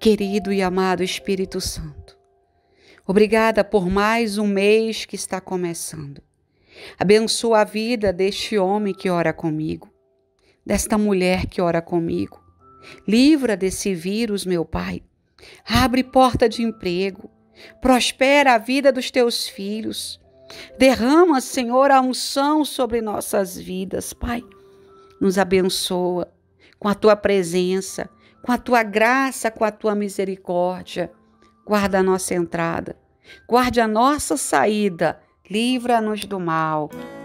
querido e amado Espírito Santo. Obrigada por mais um mês que está começando. Abençoa a vida deste homem que ora comigo, desta mulher que ora comigo. Livra desse vírus, meu Pai. Abre porta de emprego. Prospera a vida dos teus filhos. Derrama, Senhor, a unção sobre nossas vidas, Pai. Nos abençoa com a tua presença, com a tua graça, com a tua misericórdia. Guarda a nossa entrada, guarde a nossa saída, livra-nos do mal.